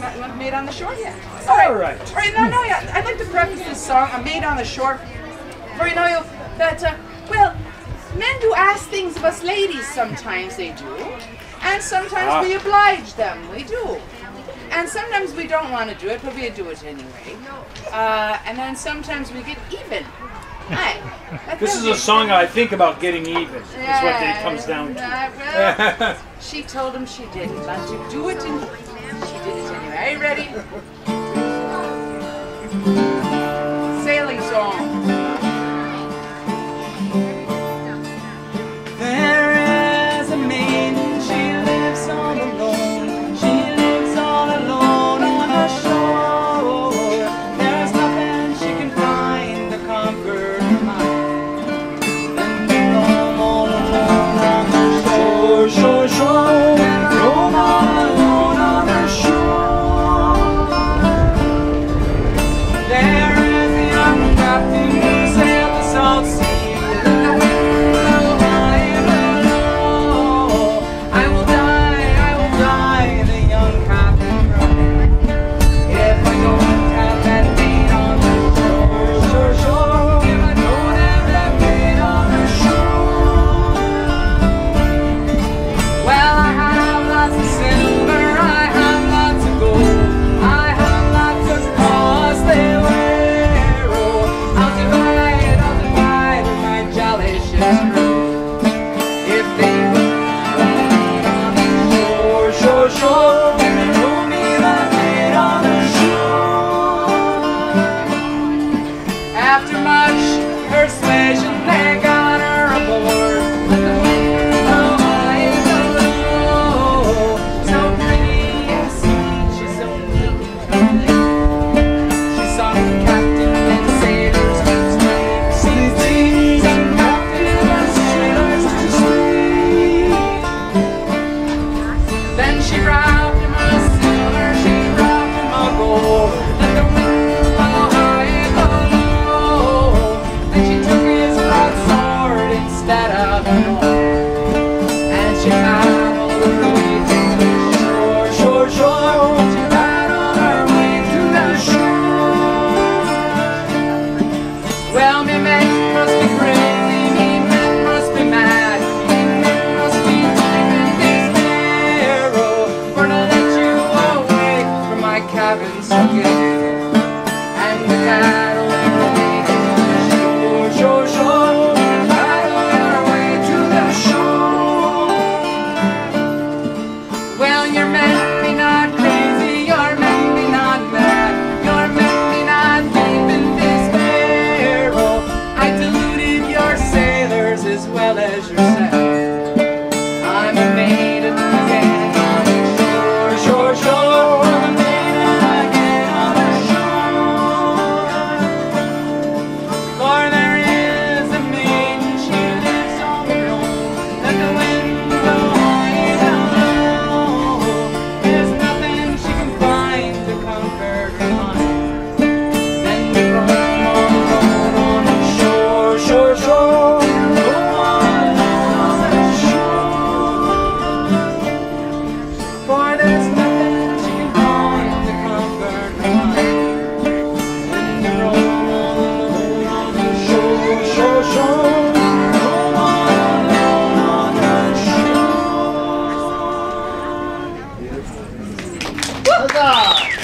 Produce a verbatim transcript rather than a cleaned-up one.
not, you want Maid on the Shore? Yeah. All right. All right. All right. No, no, yeah. I'd like to preface this song, A Maid on the Shore, for you know that, uh, well, men do ask things of us ladies. Sometimes they do, and sometimes ah. we oblige them. We do. And sometimes we don't want to do it, but we do it anyway. Uh, and then sometimes we get even. Aye. This is a song I think about getting even, yeah, is what it comes down to. Uh, well, she told him she didn't want to do it, and she did it anyway. Are you ready? Sailing song. There is a maiden, she lives all alone. Huzzah!